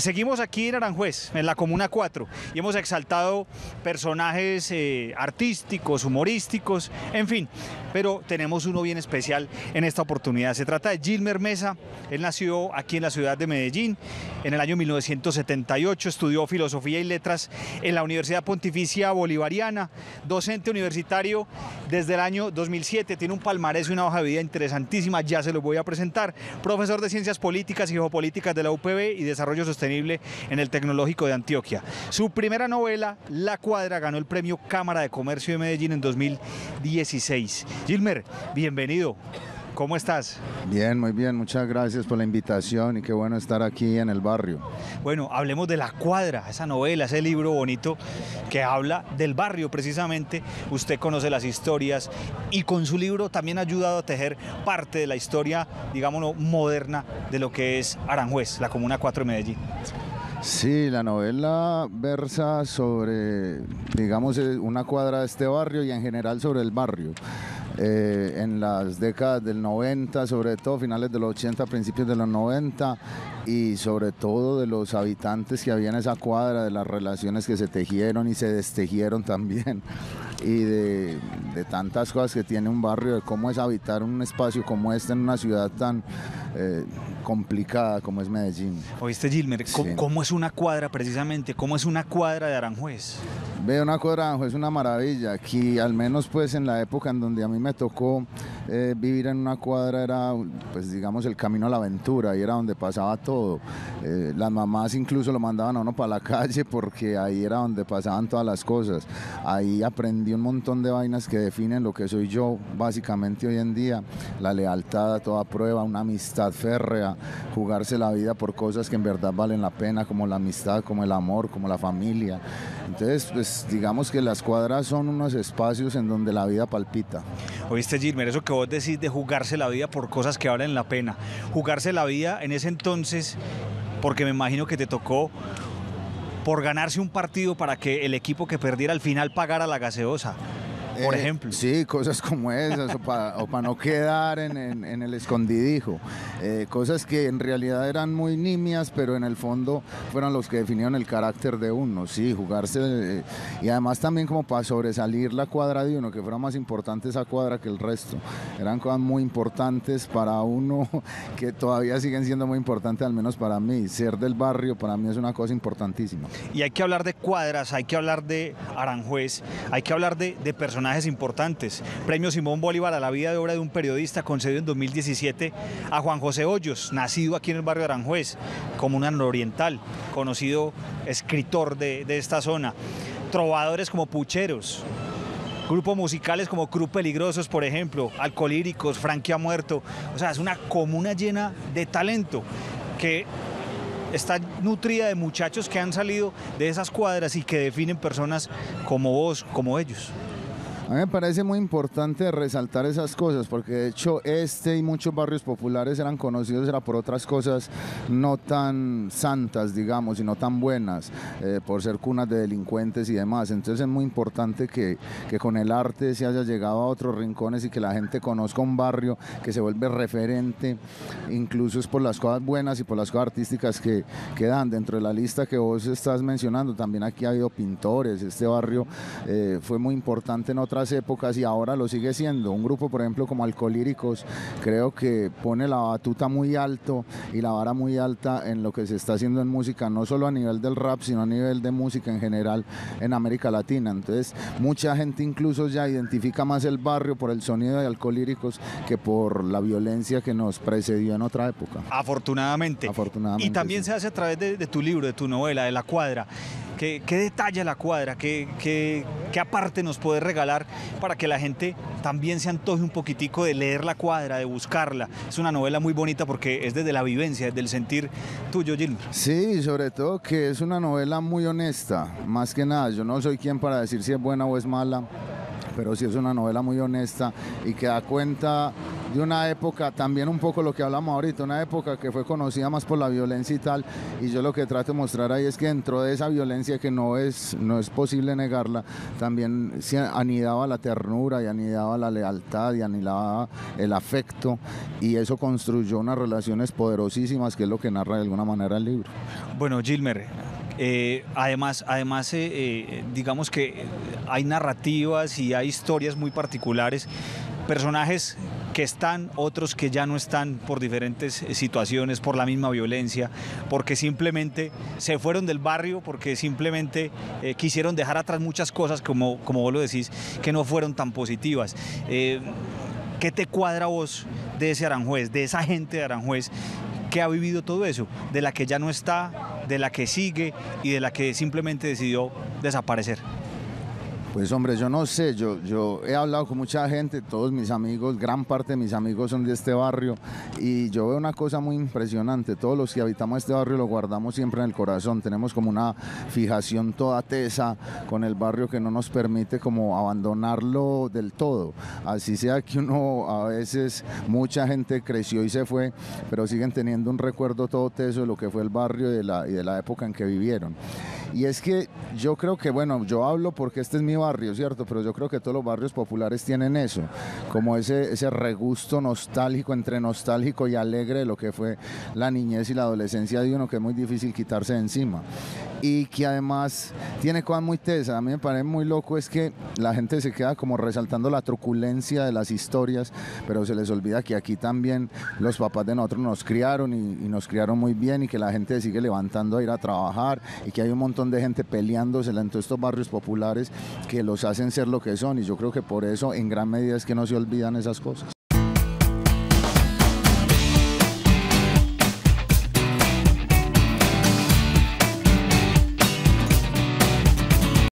Seguimos aquí en Aranjuez, en la Comuna 4, y hemos exaltado personajes artísticos, humorísticos, en fin, pero tenemos uno bien especial en esta oportunidad. Se trata de Gilmer Mesa. Él nació aquí en la ciudad de Medellín en el año 1978, estudió Filosofía y Letras en la Universidad Pontificia Bolivariana, docente universitario desde el año 2007, tiene un palmarés y una hoja de vida interesantísima, ya se los voy a presentar. Profesor de Ciencias Políticas y Geopolíticas de la UPB y Desarrollo Sostenible en el Tecnológico de Antioquia. Su primera novela, La Cuadra, ganó el premio Cámara de Comercio de Medellín en 2016. Gilmer, bienvenido. ¿Cómo estás? Bien, muy bien, muchas gracias por la invitación y qué bueno estar aquí en el barrio. Bueno, hablemos de La Cuadra, esa novela, ese libro bonito que habla del barrio precisamente. Usted conoce las historias y con su libro también ha ayudado a tejer parte de la historia, digámoslo, moderna de lo que es Aranjuez, la Comuna 4 de Medellín. Sí, la novela versa sobre, digamos, una cuadra de este barrio y en general sobre el barrio. En las décadas del 90, sobre todo finales de los 80, principios de los 90, y sobre todo de los habitantes que había en esa cuadra, de las relaciones que se tejieron y se destejieron también, y de tantas cosas que tiene un barrio, de cómo es habitar un espacio como este en una ciudad tan complicada como es Medellín. Oíste, Gilmer, ¿cómo, sí, ¿cómo es una cuadra precisamente? ¿Cómo es una cuadra de Aranjuez? Ve, una cuadra de Aranjuez es una maravilla. Aquí, al menos pues en la época en donde a mí me tocó vivir en una cuadra, era pues digamos el camino a la aventura, y era donde pasaba todo. Las mamás incluso lo mandaban a uno para la calle porque ahí era donde pasaban todas las cosas. Ahí aprendí un montón de vainas que definen lo que soy yo básicamente hoy en día: la lealtad a toda prueba, una amistad férrea, jugarse la vida por cosas que en verdad valen la pena, como la amistad, como el amor, como la familia. Entonces pues digamos que las cuadras son unos espacios en donde la vida palpita. Oíste, Gilmer, eso que vos decís de jugarse la vida por cosas que valen la pena, jugarse la vida en ese entonces, porque me imagino que te tocó por ganarse un partido para que el equipo que perdiera al final pagara la gaseosa, por ejemplo. Sí, cosas como esas, o para no quedar en el escondidijo. Cosas que en realidad eran muy nimias, pero en el fondo fueron los que definieron el carácter de uno. Sí, jugarse, y además también como para sobresalir la cuadra de uno, que fuera más importante esa cuadra que el resto. Eran cosas muy importantes para uno, que todavía siguen siendo muy importantes, al menos para mí. Ser del barrio para mí es una cosa importantísima. Y hay que hablar de cuadras, hay que hablar de Aranjuez, hay que hablar de personas importantes. Premio Simón Bolívar a la vida de obra de un periodista, concedido en 2017 a Juan José Hoyos, nacido aquí en el barrio de Aranjuez, comuna nororiental, conocido escritor de esta zona. Trovadores como Pucheros, grupos musicales como Cruz Peligrosos, por ejemplo, Alcoholíricos, Frankie ha muerto. O sea, es una comuna llena de talento que está nutrida de muchachos que han salido de esas cuadras y que definen personas como vos, como ellos. A mí me parece muy importante resaltar esas cosas, porque de hecho este y muchos barrios populares eran conocidos era por otras cosas no tan santas, digamos, y no tan buenas, por ser cunas de delincuentes y demás. Entonces es muy importante que con el arte se haya llegado a otros rincones y que la gente conozca un barrio que se vuelve referente, incluso es por las cosas buenas y por las cosas artísticas que quedan dentro de la lista que vos estás mencionando. También aquí ha habido pintores, este barrio fue muy importante en otras épocas y ahora lo sigue siendo. Un grupo, por ejemplo, como Alcoholíricos, creo que pone la batuta muy alto y la vara muy alta en lo que se está haciendo en música, no solo a nivel del rap, sino a nivel de música en general en América Latina. Entonces, mucha gente incluso ya identifica más el barrio por el sonido de Alcoholíricos que por la violencia que nos precedió en otra época. Afortunadamente. Afortunadamente, y también sí, se hace a través de tu libro, de tu novela, de La Cuadra. ¿Qué detalla La Cuadra? ¿Qué aparte nos puede regalar para que la gente también se antoje un poquitico de leer La Cuadra, de buscarla? Es una novela muy bonita porque es desde la vivencia, desde el sentir tuyo, Gilmer. Sí, sobre todo que es una novela muy honesta, más que nada. Yo no soy quien para decir si es buena o es mala, pero sí es una novela muy honesta y que da cuenta de una época, también un poco lo que hablamos ahorita, una época que fue conocida más por la violencia y tal, y yo lo que trato de mostrar ahí es que dentro de esa violencia, que no es posible negarla, también se anidaba la ternura y anidaba la lealtad y anidaba el afecto, y eso construyó unas relaciones poderosísimas, que es lo que narra de alguna manera el libro. Bueno, Gilmer, además, digamos que hay narrativas y hay historias muy particulares, personajes que están, otros que ya no están por diferentes situaciones, por la misma violencia, porque simplemente se fueron del barrio, porque simplemente quisieron dejar atrás muchas cosas, como vos lo decís, que no fueron tan positivas. ¿Qué te cuadra vos de ese Aranjuez, de esa gente de Aranjuez que ha vivido todo eso, de la que ya no está, de la que sigue y de la que simplemente decidió desaparecer? Pues hombre, yo no sé, yo he hablado con mucha gente, todos mis amigos, gran parte de mis amigos son de este barrio, y yo veo una cosa muy impresionante: todos los que habitamos este barrio lo guardamos siempre en el corazón, tenemos como una fijación toda tesa con el barrio que no nos permite como abandonarlo del todo, así sea que uno a veces, mucha gente creció y se fue, pero siguen teniendo un recuerdo todo teso de lo que fue el barrio y de la época en que vivieron. Y es que yo creo que, bueno, yo hablo porque este es mi barrio, ¿cierto? Pero yo creo que todos los barrios populares tienen eso, como ese regusto nostálgico, entre nostálgico y alegre, de lo que fue la niñez y la adolescencia de uno, que es muy difícil quitarse de encima. Y que además tiene cosas muy tesas. A mí me parece muy loco es que la gente se queda como resaltando la truculencia de las historias, pero se les olvida que aquí también los papás de nosotros nos criaron y nos criaron muy bien, y que la gente sigue levantando a ir a trabajar, y que hay un montón de gente peleándosela en todos estos barrios populares que los hacen ser lo que son, y yo creo que por eso en gran medida es que no se olvidan esas cosas.